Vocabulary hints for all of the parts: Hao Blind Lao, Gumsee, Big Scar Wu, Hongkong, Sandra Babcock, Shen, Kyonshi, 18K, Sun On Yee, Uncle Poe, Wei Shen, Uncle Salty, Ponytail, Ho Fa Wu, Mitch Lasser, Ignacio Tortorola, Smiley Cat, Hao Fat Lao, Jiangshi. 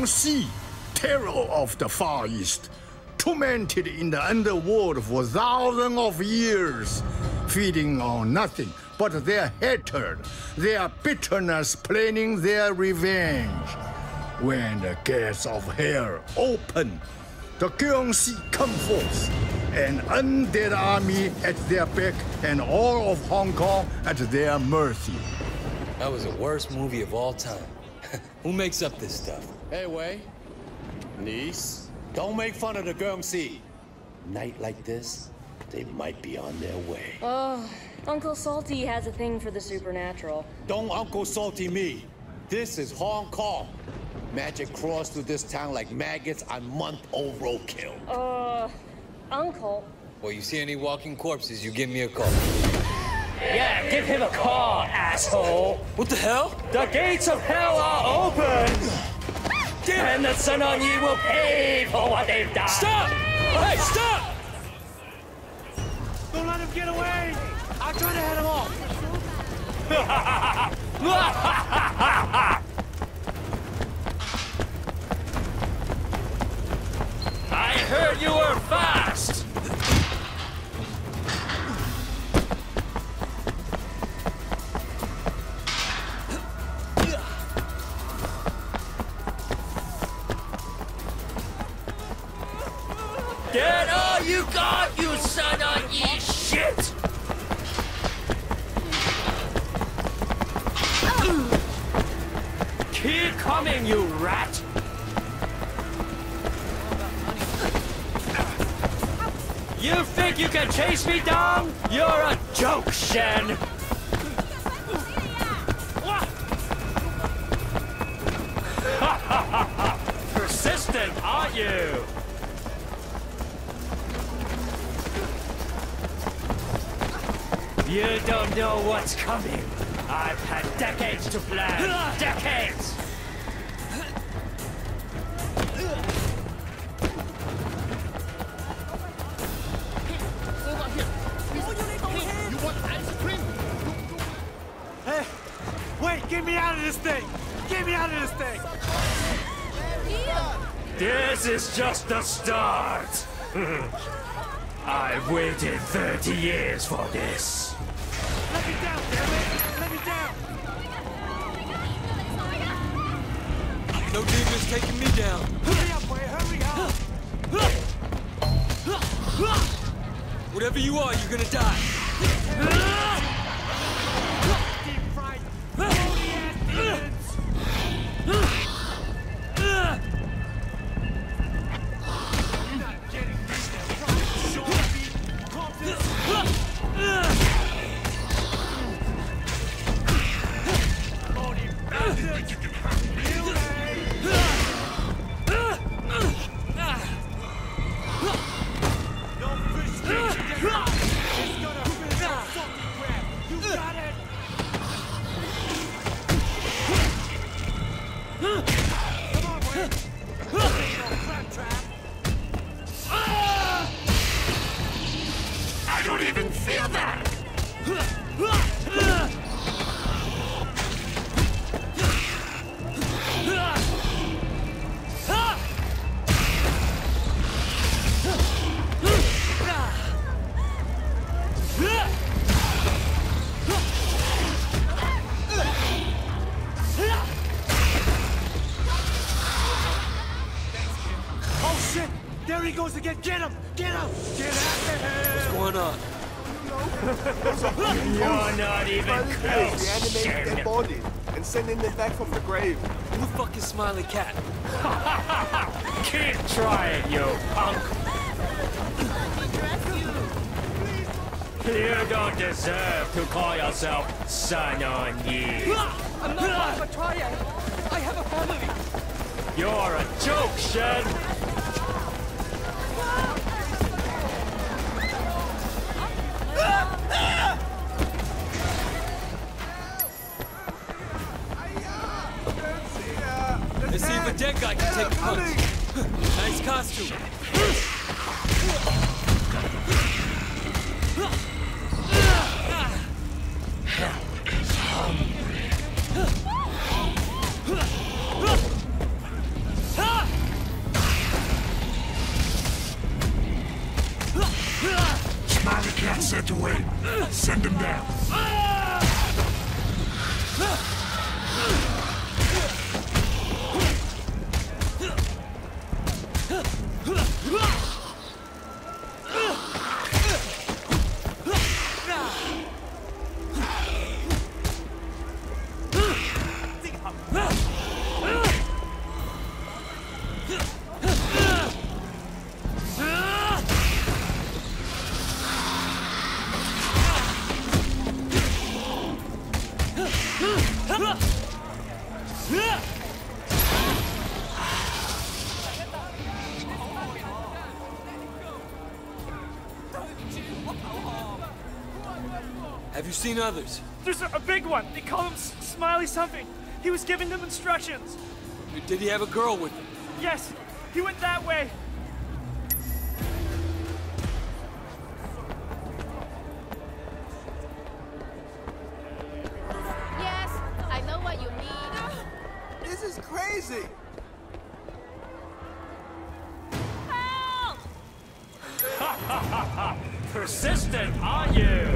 Jiangshi, terror of the Far East, tormented in the underworld for thousands of years, feeding on nothing but their hatred, their bitterness, planning their revenge. When the gates of hell open, the Kyonshi come forth, an undead army at their back and all of Hong Kong at their mercy. That was the worst movie of all time. Who makes up this stuff? Hey, Wei. Niece, don't make fun of the Gumsee. Night like this, they might be on their way. Oh, Uncle Salty has a thing for the supernatural. Don't Uncle Salty me. This is Hong Kong. Magic crawls through this town like maggots on month-old roadkill. Uncle? Well, you see any walking corpses, you give me a call. Yeah, give him a call, asshole! What the hell? The gates of hell are open! And the Sun On Yee will pay for what they've done! Stop! Hey, stop! Don't let him get away! I'll try to head him off! I heard you were fast! Get all you got, you Sun On Yee shit! Keep coming, you rat! You think you can chase me down? You're a joke, Shen! Persistent, aren't you? You don't know what's coming. I've had decades to plan. Decades! You want ice cream? Hey, wait, get me out of this thing! Get me out of this thing! This is just the start! I've waited 30 years for this. Let me down, damn it! Let me down! No demon's taking me down. Hurry up, boy! Hurry up! Whatever you are, you're gonna die. Deep fried, holy ass demons! You're not getting me down. Show me. Get him! Get him! Get after him! What's going on? No. You're not even close, Shen. Reanimated their body and sending them back from the grave. Who the fuck is Smiley Cat? Keep trying, you punk! You don't deserve to call yourself Sun On Yee. I'm not going to try it. I have a family. You're a joke, Shen. Let's see if a dead guy can take a punch. Nice costume. Hell is hungry. Send him down. Have you seen others? There's a big one. They call him Smiley something. He was giving them instructions. Did he have a girl with him? Yes. He went that way. Yes, I know what you mean. This is crazy. Help! Ha ha ha ha! Persistent, are you?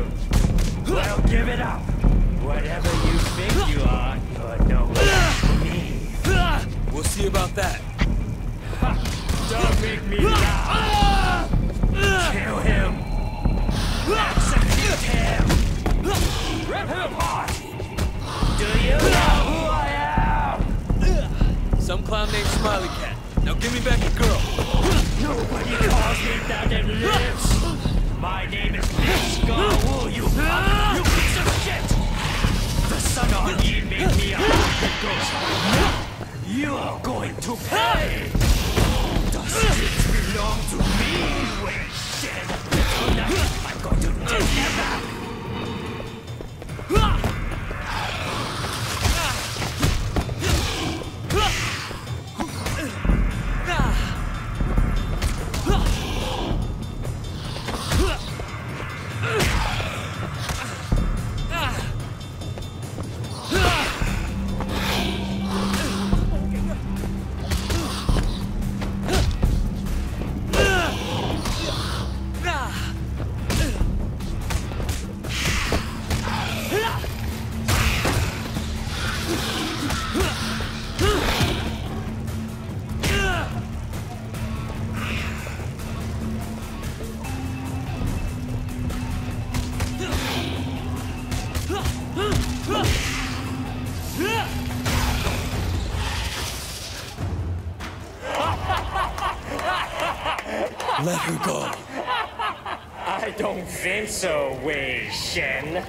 Well, give it up. Whatever you think you are, you're no match for me. We'll see about that. Don't make me laugh. Kill him. Execute him. Rip him apart. Do you know who I am? Some clown named Smiley Cat. Now give me back the girl. Nobody calls me that and lives. My name is Big Scar Wu, you piece of shit! The Sun On Yee made me a ghost. You are going to pay! The streets belong to me, Wei Shen! Tonight, I'm going to take them back! Let her go. I don't think so, Wei Shen.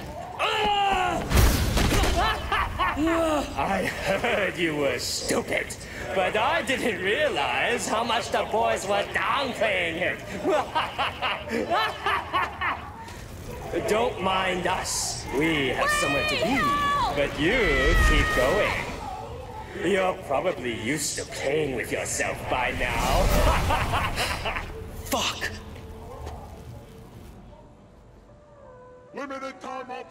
I heard you were stupid, but I didn't realize how much the boys were downplaying him. Don't mind us. We have somewhere to be, but you keep going. You're probably used to playing with yourself by now. Fuck! Limited time off.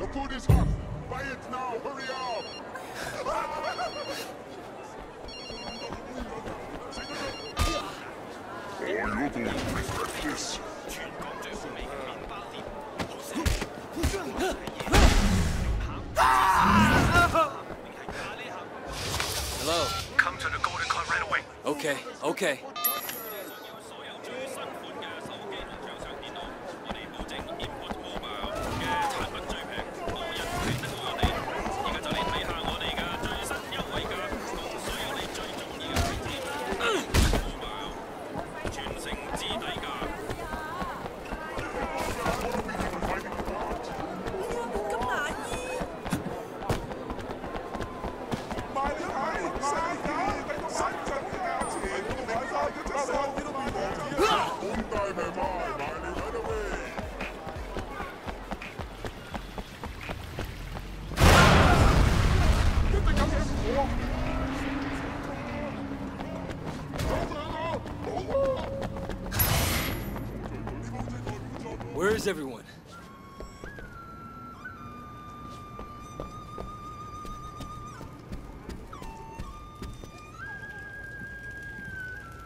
The food is hot. Buy it now. Hurry up! Or you're going to regret this. Hello. Come to the Golden Club right away. Okay, okay. Where is everyone?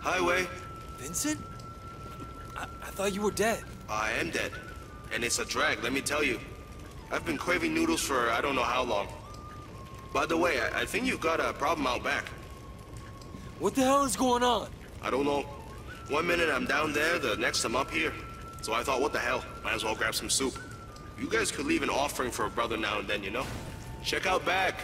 Highway. Vincent? I thought you were dead. I am dead. And it's a drag, let me tell you. I've been craving noodles for I don't know how long. By the way, I think you've got a problem out back. What the hell is going on? I don't know. One minute I'm down there, the next I'm up here. So I thought, what the hell? Might as well grab some soup. You guys could leave an offering for a brother now and then, you know? Check out back.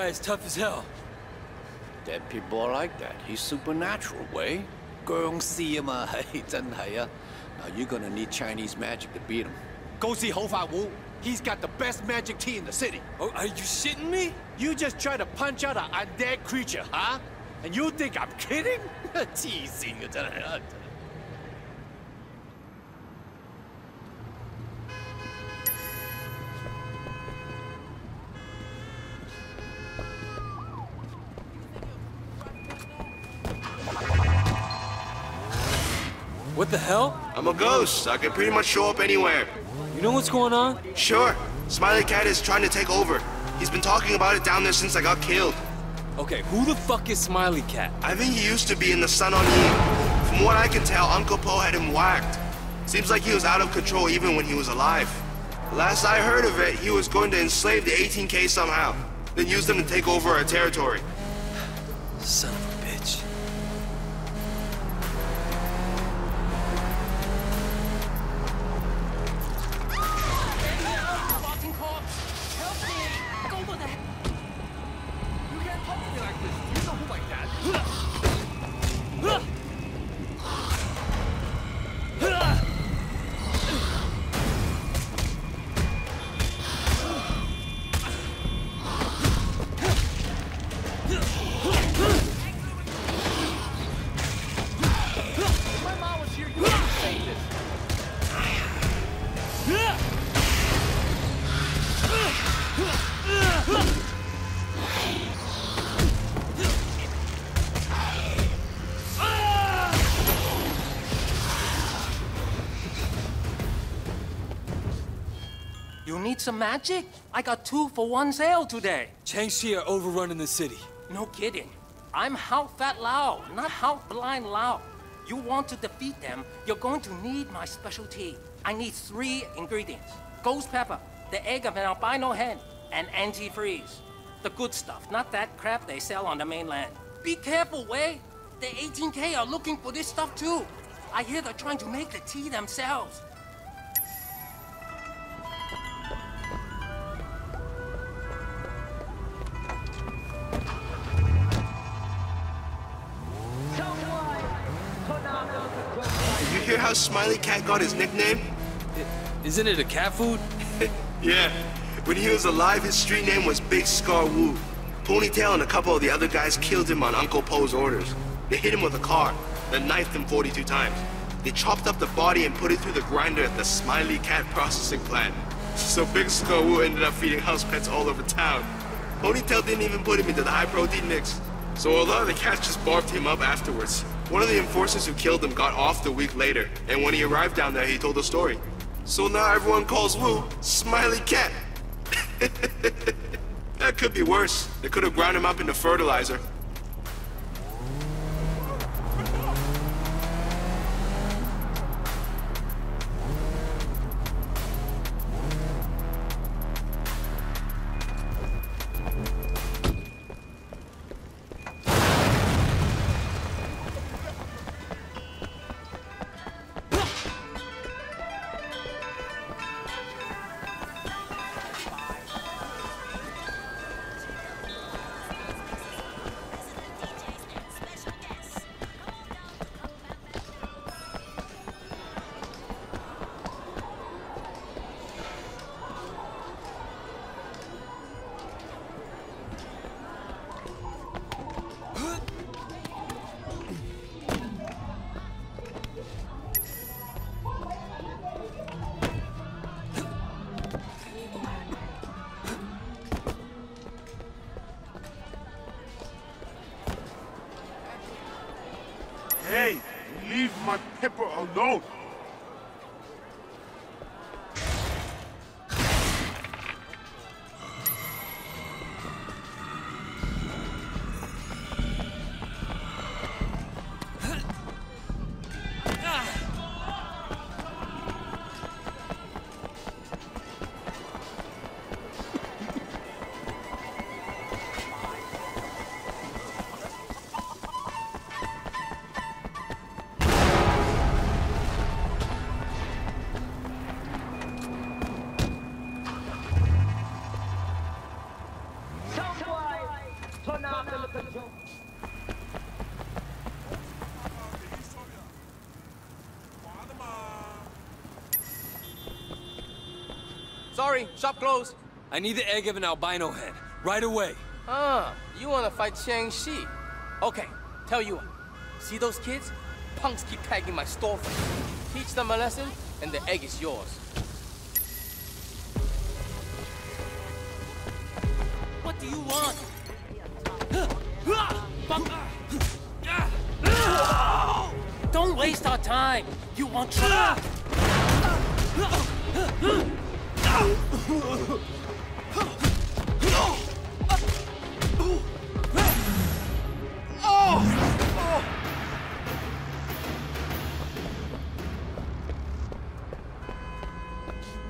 It's tough as hell. Dead people are like that. He's supernatural, Wei. Gumsee ma, hey,真係啊. Now you're gonna need Chinese magic to beat him. Go see Ho Fa Wu. He's got the best magic tea in the city. Oh, are you shitting me? You just try to punch out an undead creature, huh? And you think I'm kidding? Teasing,真係啊. What the hell? I'm a ghost. I can pretty much show up anywhere. You know what's going on? Sure. Smiley Cat is trying to take over. He's been talking about it down there since I got killed. Okay, who the fuck is Smiley Cat? I think he used to be in the Sun On Yee. From what I can tell, Uncle Poe had him whacked. Seems like he was out of control even when he was alive. Last I heard of it, he was going to enslave the 18K somehow, then use them to take over our territory. Son of a... Some magic? I got 2 for 1 sale today. Jiangshi are overrunning the city. No kidding. I'm Hao Fat Lao, not Hao Blind Lao. You want to defeat them, you're going to need my specialty. I need 3 ingredients. Ghost pepper, the egg of an albino hen, and antifreeze. The good stuff, not that crap they sell on the mainland. Be careful, Wei. The 18K are looking for this stuff too. I hear they're trying to make the tea themselves. How Smiley Cat got his nickname? Isn't it a cat food? Yeah. When he was alive, his street name was Big Scar Wu. Ponytail and a couple of the other guys killed him on Uncle Poe's orders. They hit him with a car, then knifed him 42 times. They chopped up the body and put it through the grinder at the Smiley Cat processing plant. So Big Scar Wu ended up feeding house pets all over town. Ponytail didn't even put him into the high-protein mix. So a lot of the cats just barfed him up afterwards. One of the enforcers who killed him got off the week later, and when he arrived down there, he told a story. So now everyone calls Wu Smiley Cat. That could be worse. They could have ground him up into fertilizer. No! Sorry, shop closed. I need the egg of an albino head, right away. Ah, you wanna fight Jiangshi? Okay, tell you what. See those kids? Punks keep tagging my storefront. Teach them a lesson, and the egg is yours. What do you want? Don't waste our time. You want trouble?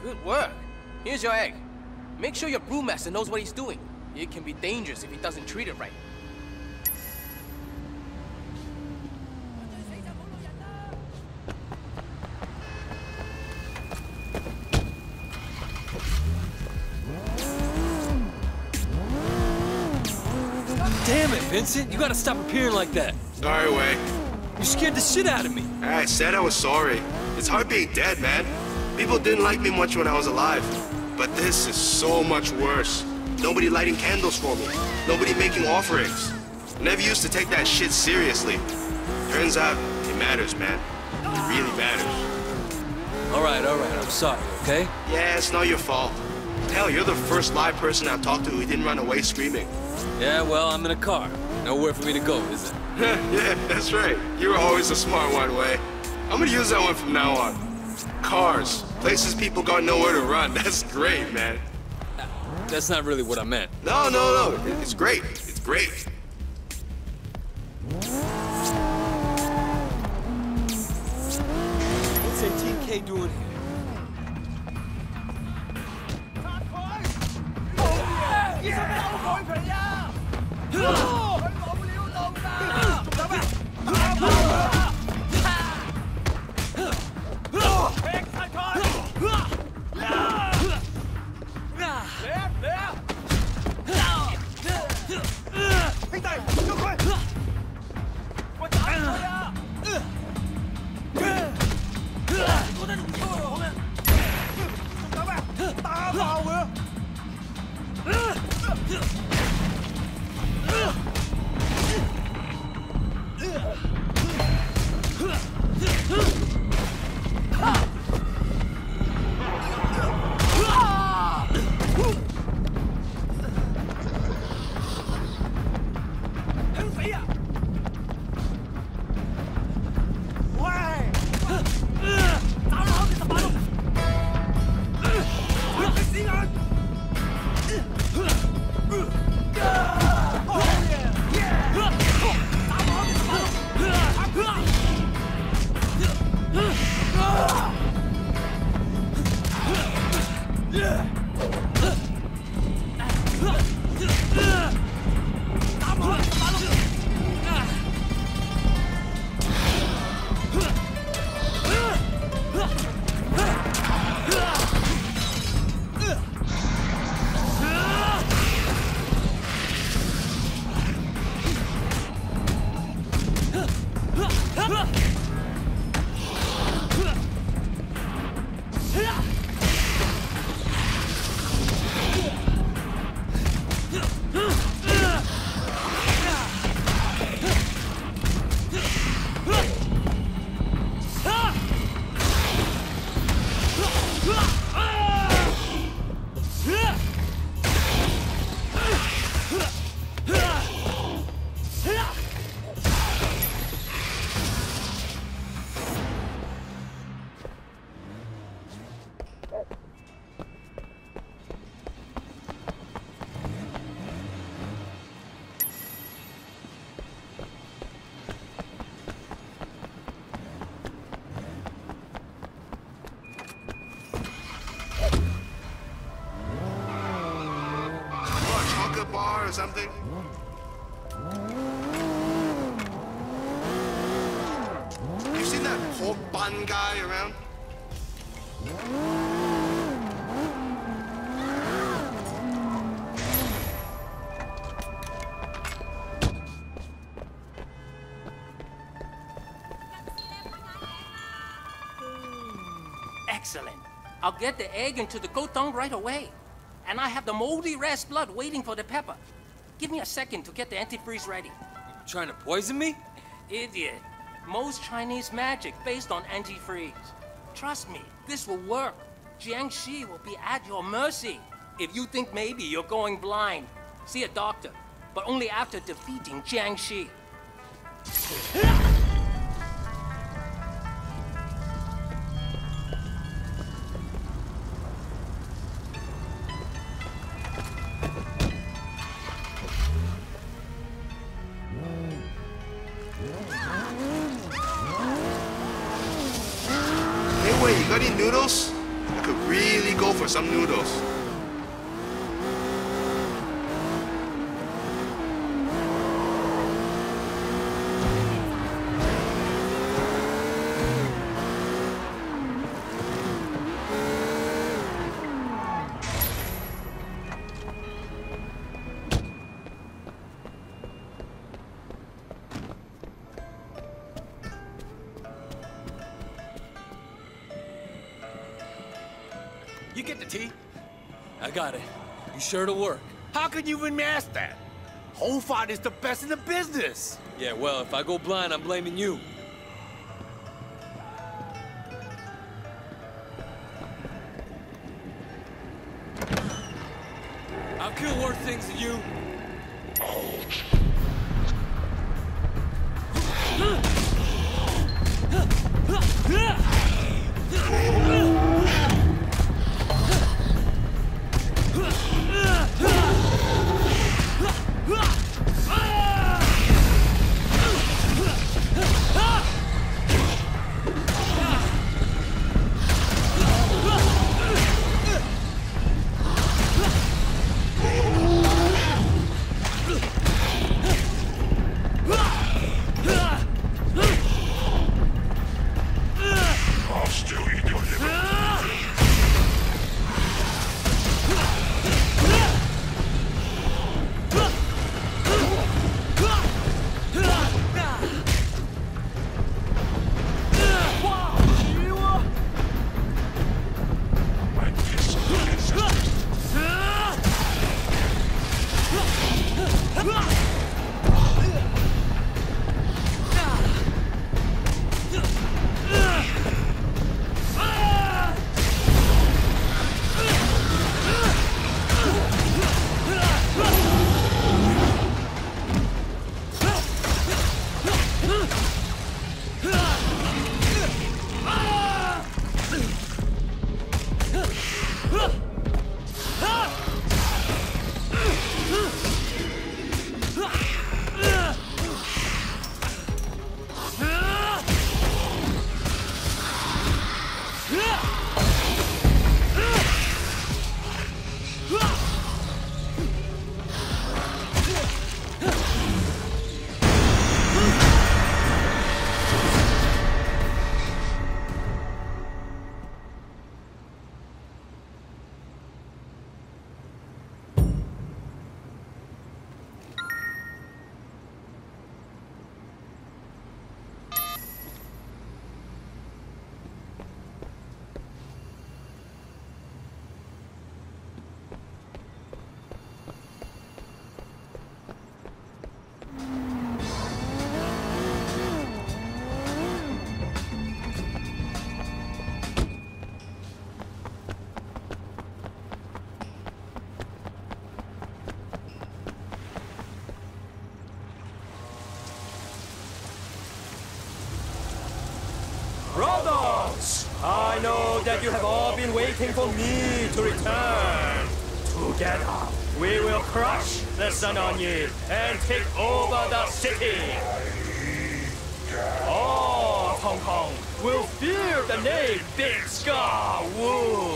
Good work. Here's your egg. Make sure your brewmaster knows what he's doing. It can be dangerous if he doesn't treat it right. Vincent, you gotta stop appearing like that. Sorry, Wei. You scared the shit out of me. I said I was sorry. It's hard being dead, man. People didn't like me much when I was alive. But this is so much worse. Nobody lighting candles for me. Nobody making offerings. Never used to take that shit seriously. Turns out, it matters, man. It really matters. All right, I'm sorry, okay? Yeah, it's not your fault. Hell, you're the first live person I've talked to who didn't run away screaming. Yeah, well, I'm in a car. Nowhere for me to go, is it? Yeah, that's right. You were always a smart one, Wei. I'm gonna use that one from now on. Cars. Places people got nowhere to run. That's great, man. That's not really what I meant. No. It's great. It's great. What's 18K doing here? Something? You seen that pork bun guy around? Excellent. I'll get the egg into the gotung right away. And I have the moldy rat's blood waiting for the pepper. Give me a second to get the antifreeze ready. You trying to poison me? Idiot. Most Chinese magic based on antifreeze. Trust me, this will work. Jiangshi will be at your mercy if you think maybe you're going blind. See a doctor, but only after defeating Jiangshi. Some noodles. You get the tea? I got it. You sure to work. How could you even mask that? Ho Fa is the best in the business. Yeah, well, if I go blind, I'm blaming you. I'll kill worse things than you. Brothers, I know that you have all been waiting for me to return. Together, we will crush the Sun On Yee and take over the city. All Hong Kong will fear the name Big Scar Wu.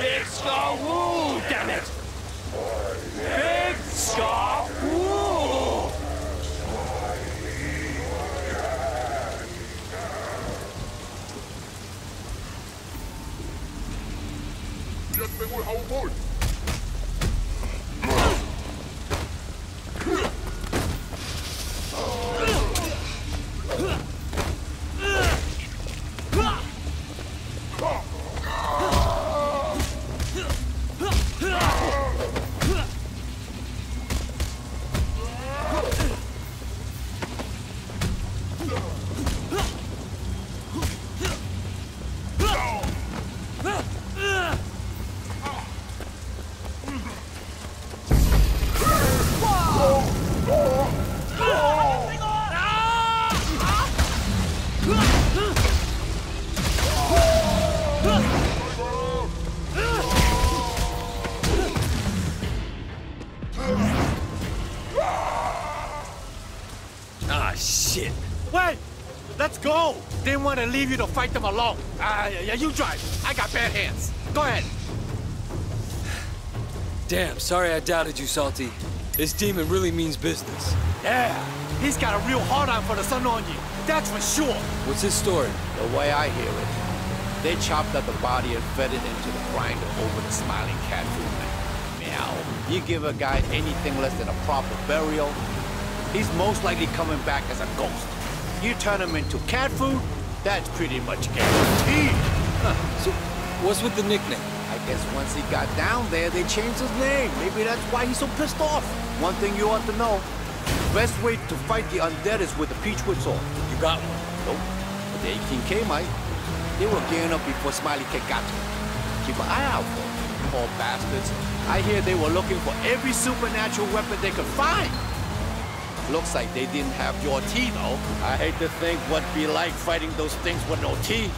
Big Scar Wu, damn it! Big Scar Wu! Just before Hao Fat. Didn't want to leave you to fight them alone. Yeah, you drive. I got bad hands. Go ahead. Damn, sorry I doubted you, Salty. This demon really means business. Yeah, he's got a real hard-on for the Sun On Yee. That's for sure. What's his story? The way I hear it, they chopped up the body and fed it into the grinder over the Smiley Cat food. Meow. You give a guy anything less than a proper burial, he's most likely coming back as a ghost. You turn him into cat food, that's pretty much guaranteed. So what's with the nickname? I guess once he got down there, they changed his name. Maybe that's why he's so pissed off. One thing you ought to know, the best way to fight the undead is with a peachwood sword. You got one? Nope. But the 18K might. They were gearing up before Smiley Cat got to him. Keep an eye out for them, poor bastards. I hear they were looking for every supernatural weapon they could find. Looks like they didn't have your tea, though. I hate to think what it'd be like fighting those things with no tea.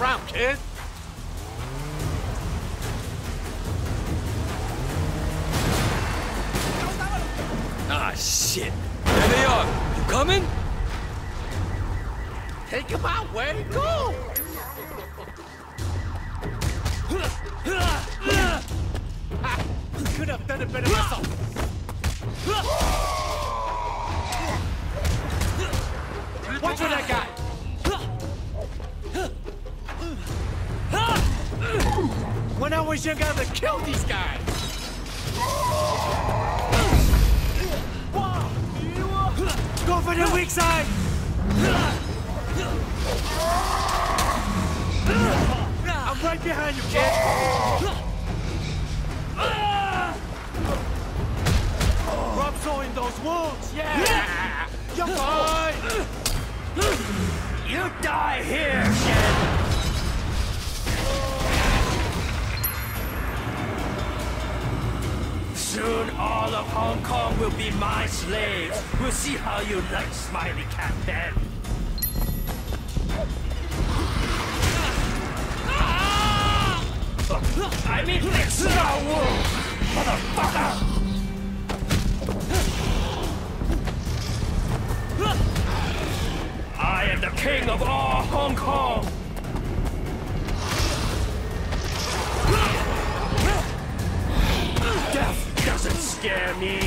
Around, kid. Shit. There they are. You coming? Take him out, Wei. Go! Could have done it better myself. Watch for that guy. When I was young, I would kill these guys. Go for the weak side. I'm right behind you, kid. Rub so in those wounds, yeah. You're fine. You die here, Shen. Soon all of Hong Kong will be my slaves. We'll see how you like, Smiley Cat, then. I mean, it's not wolf, motherfucker! I am the king of all Hong Kong! Death! Doesn't scare me.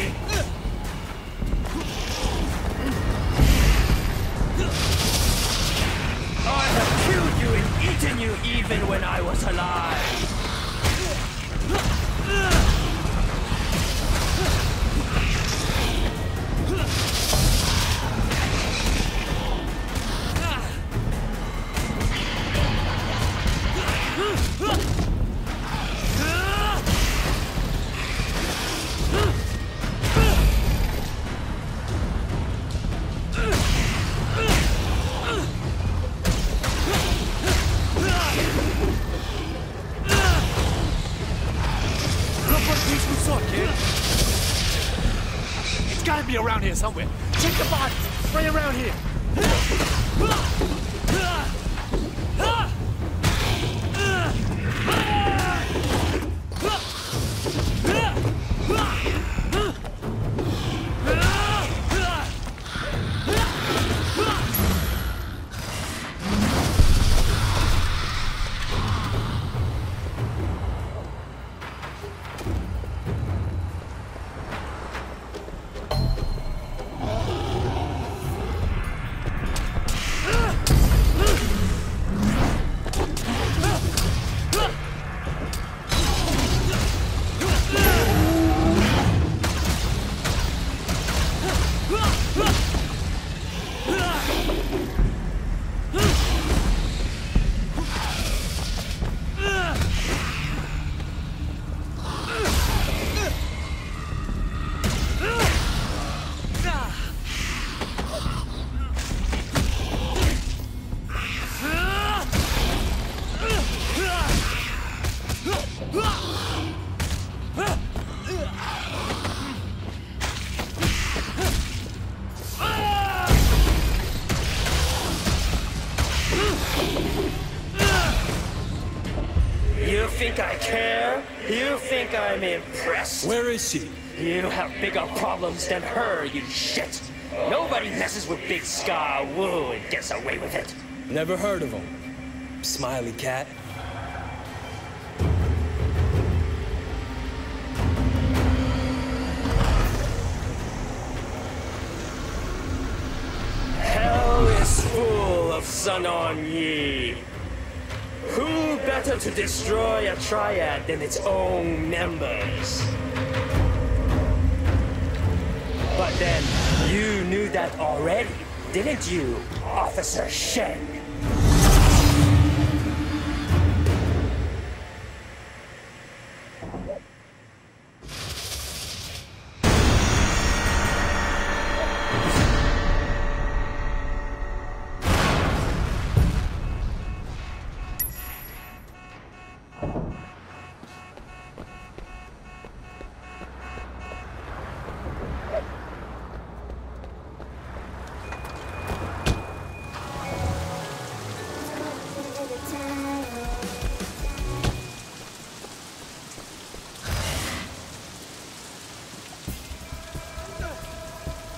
I have killed you and eaten you even when I was alive. to be around here somewhere. Check the bodies. Right around here. I'm impressed. Where is she? You have bigger problems than her, you shit. Nobody messes with Big Scar Wu and gets away with it. Never heard of him. Smiley Cat. Hell is full of Sun On Yee. Who better to destroy a triad than its own members? But then, you knew that already, didn't you, Officer Shen?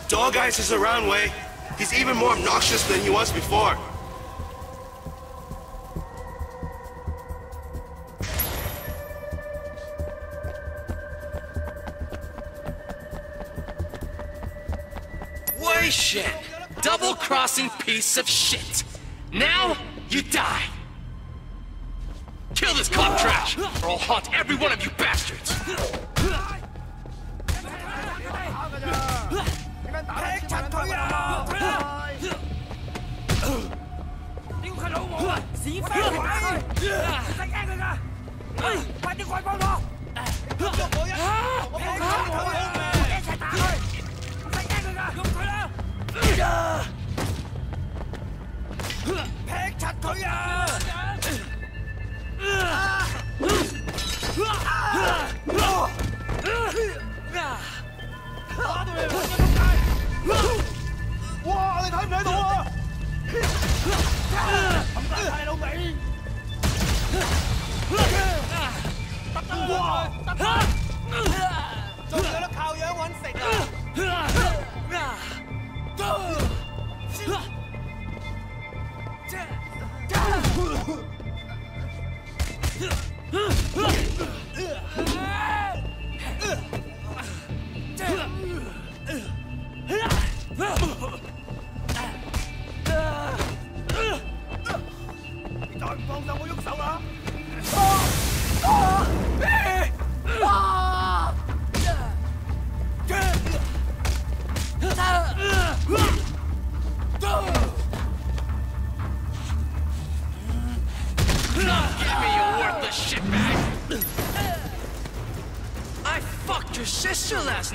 Dog Eyes is around, Wei. He's even more obnoxious than he was before. Wei Shen, double-crossing piece of shit. Now, you die. Kill this cop trash, or I'll haunt every one of you bastards.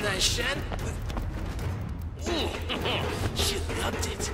Nice, Shen. She loved it.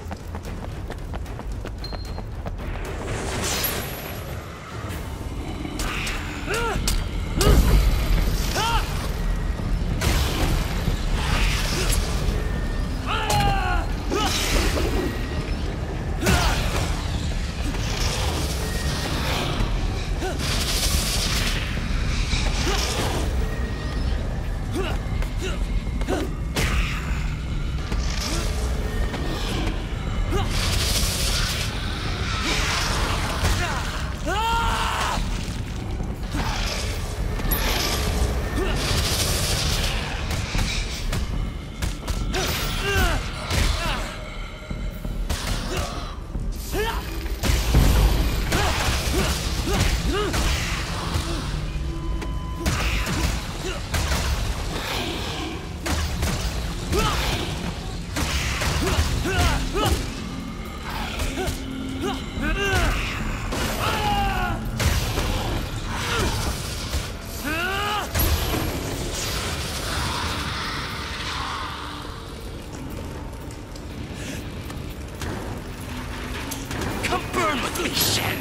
me, Shen!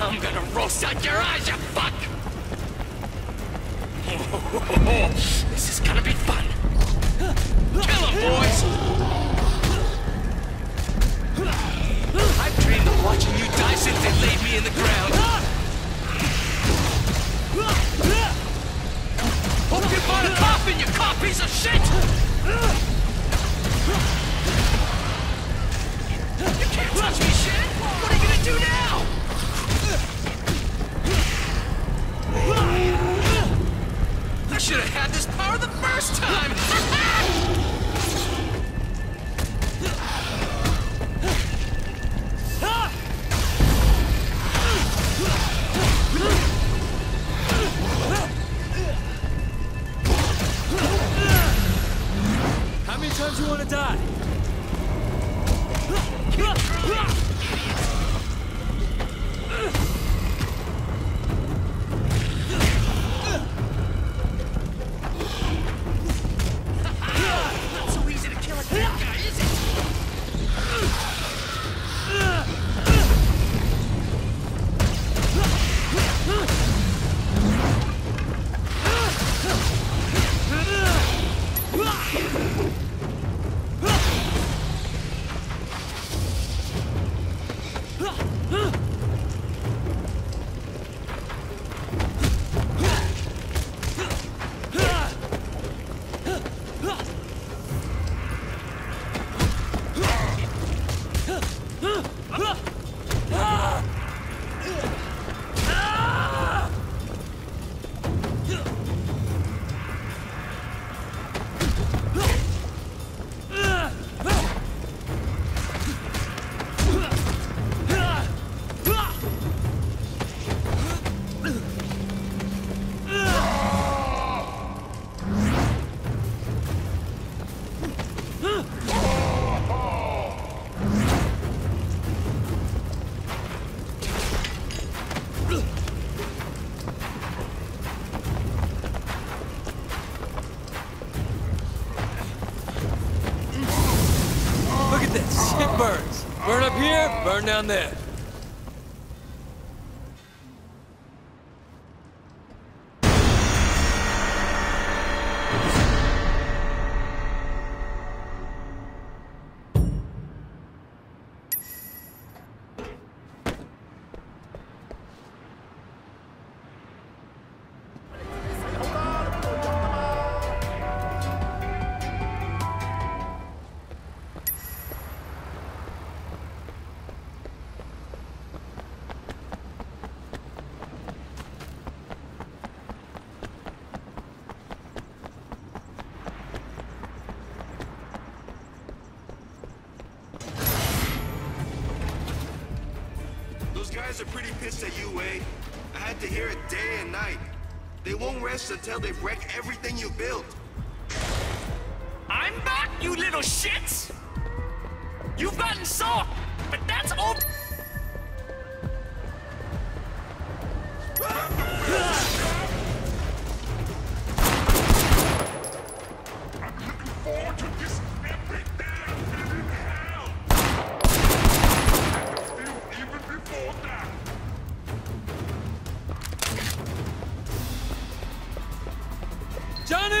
I'm gonna roast out your eyes, you fuck! This is gonna be fun! Kill him, boys! I've dreamed of watching you die since they laid me in the ground! Hope you bought a coffin, you cop piece of shit! You can't touch me, Shen! What are you gonna do now? I should have had this power the first time! How many times do you want to die? Burn down there. Guys are pretty pissed at you, Wei. I had to hear it day and night. They won't rest until they wreck everything you built. I'm back, you little shits! You've gotten soft, but that's all. Get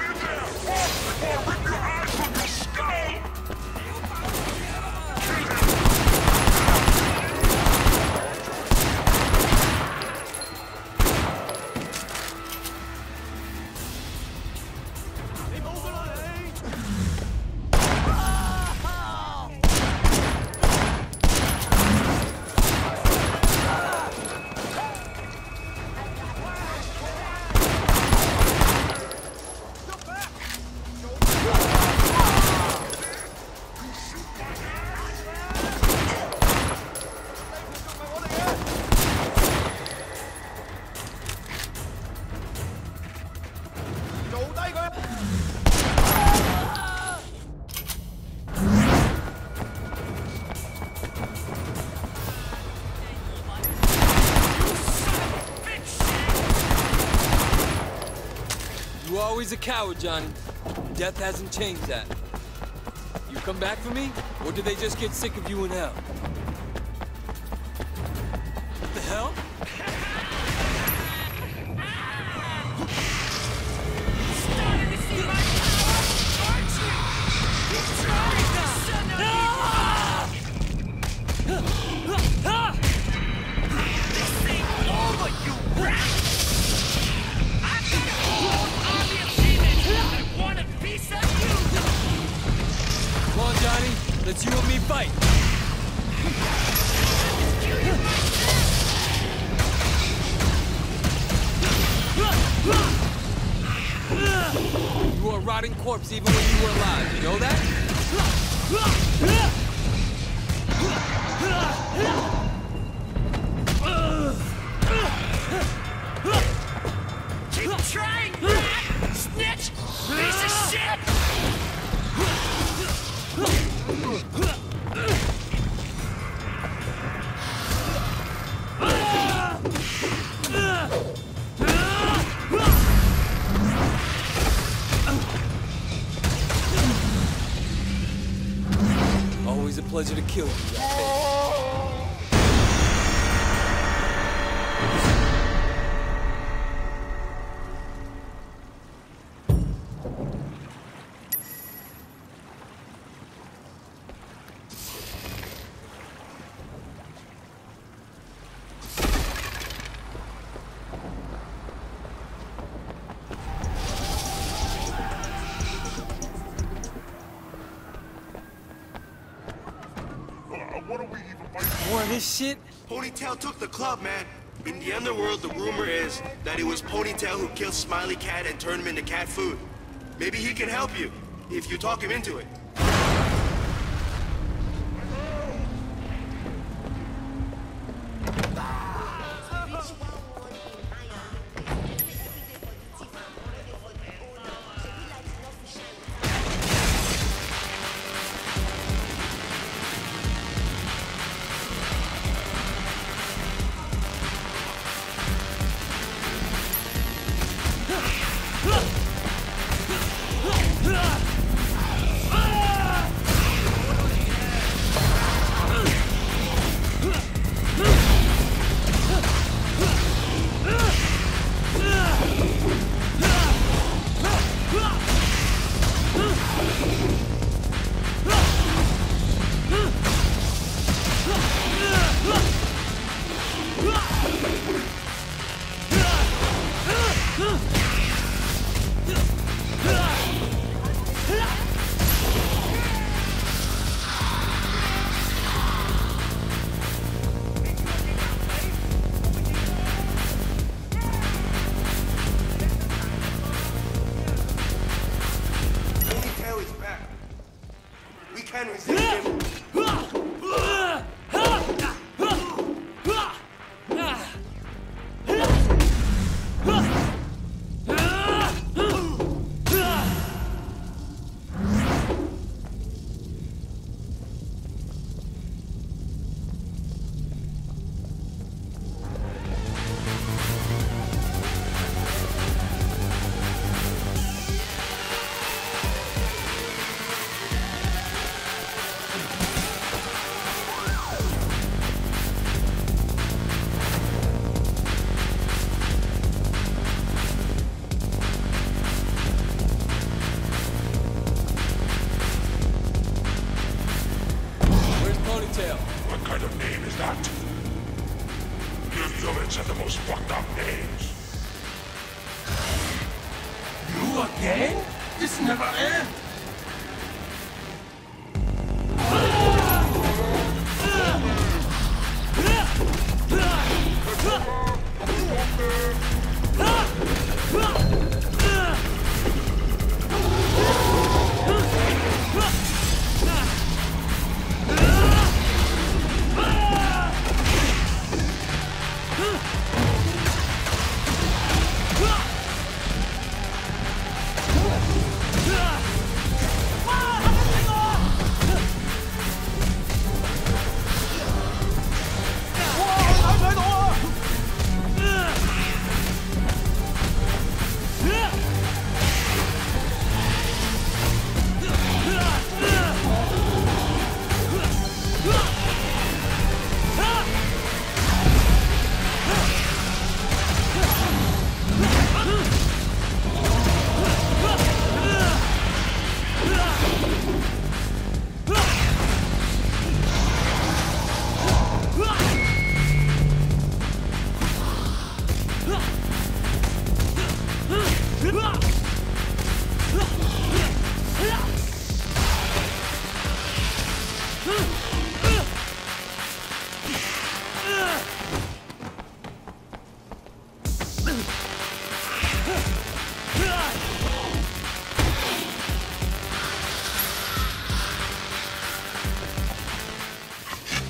in there! Walk before I rip your eyes from your always a coward, Johnny. Death hasn't changed that. You come back for me, or do they just get sick of you in hell? What the hell? Let's you and me fight! You were a rotting corpse even when you were alive, you know that? Keep trying, rat! Snitch! Piece of shit! Always a pleasure to kill you. Shit. Ponytail took the club, man. In the underworld, the rumor is that it was Ponytail who killed Smiley Cat and turned him into cat food. Maybe he can help you, if you talk him into it.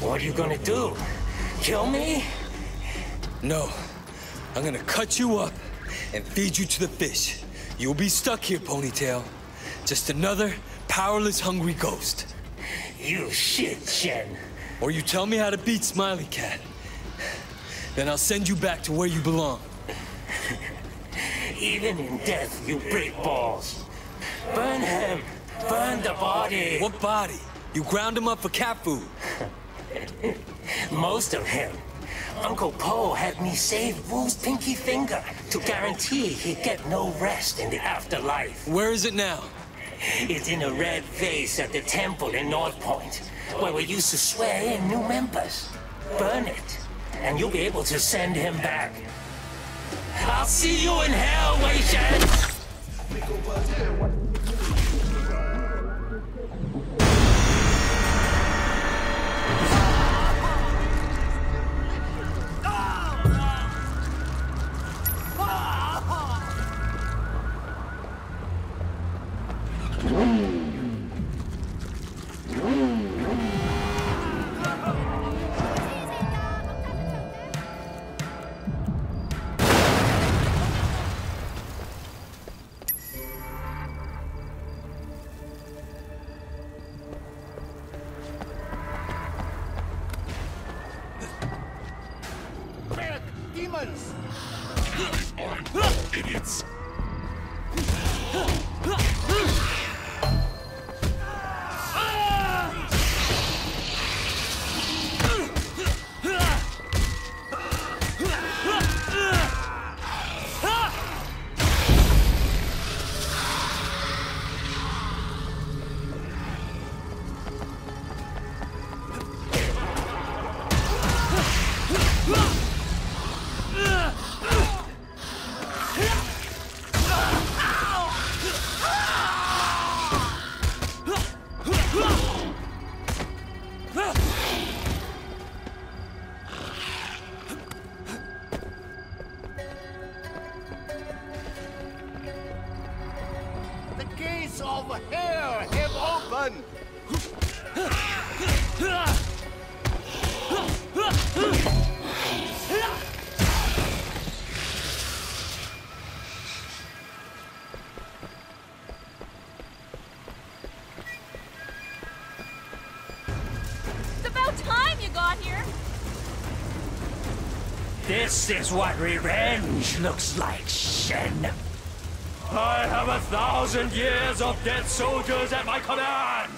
What are you gonna do? Kill me? No. I'm gonna cut you up and feed you to the fish. You'll be stuck here, Ponytail. Just another powerless, hungry ghost. You shit, Shen. Or you tell me how to beat Smiley Cat. Then I'll send you back to where you belong. Even in death, you break balls. Burn him. Burn the body. What body? You ground him up for cat food. Most of him. Uncle Poe had me save Wu's pinky finger to guarantee he'd get no rest in the afterlife. Where is it now? It's in a red vase at the temple in North Point, where we used to swear in new members. Burn it, and you'll be able to send him back. I'll see you in hell, Wei Shen! This is what revenge looks like, Shen. I have 1,000 years of dead soldiers at my command.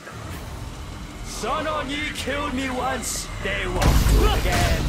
Sun On Yee killed me once, they won't do it again.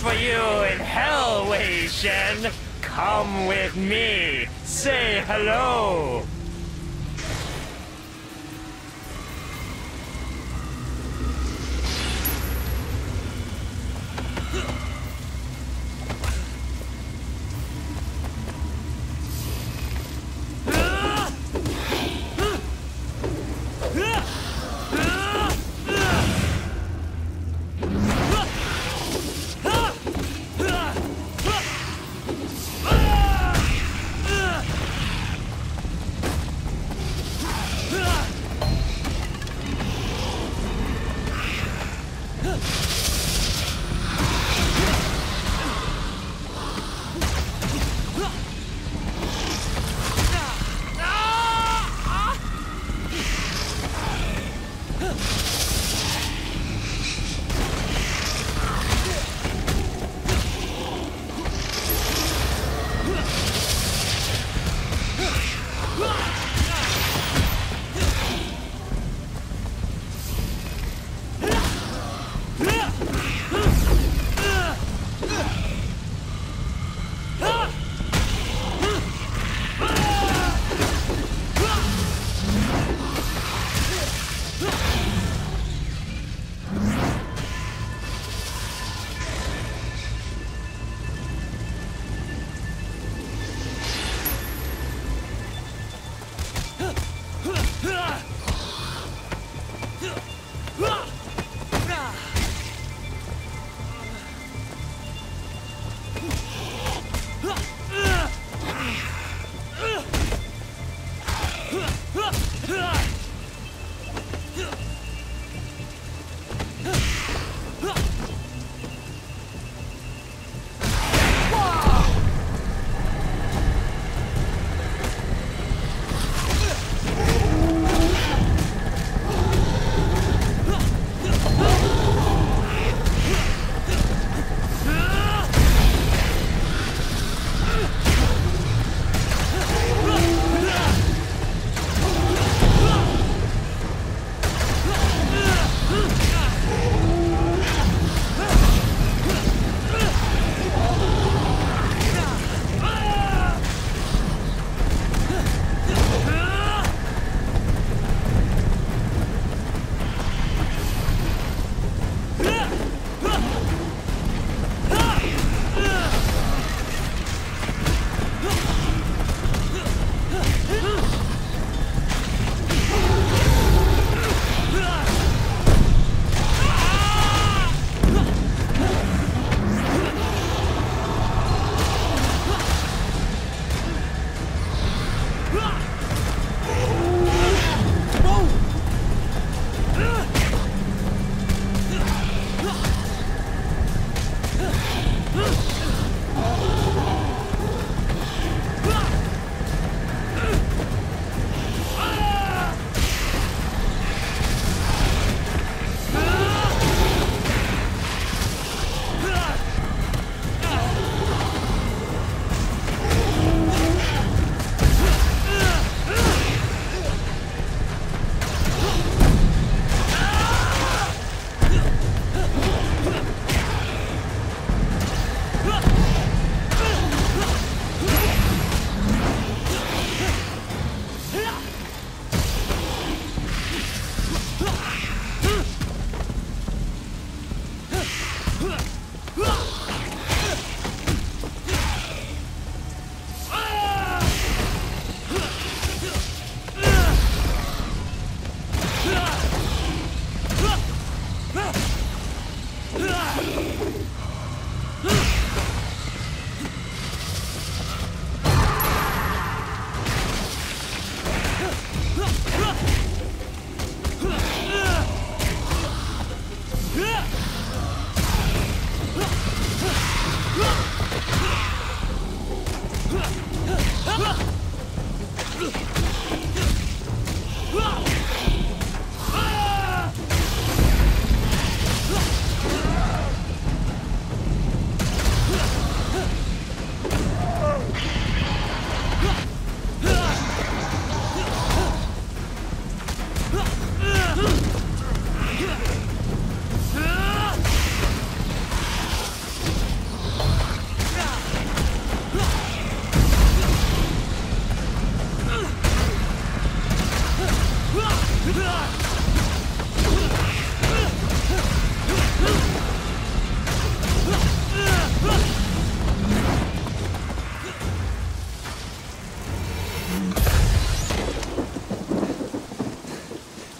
For you in hell, Wei Shen. Come with me. Say hello.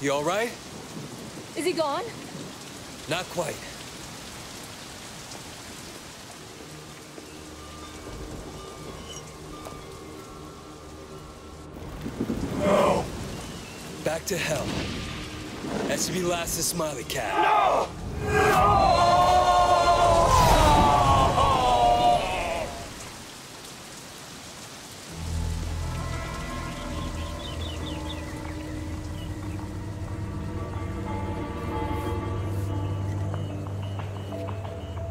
You all right? Is he gone? Not quite. No! Back to hell. That should be last to Smiley Cat. No!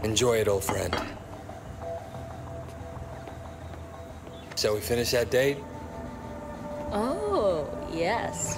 Enjoy it, old friend. Shall we finish that date? Oh, yes.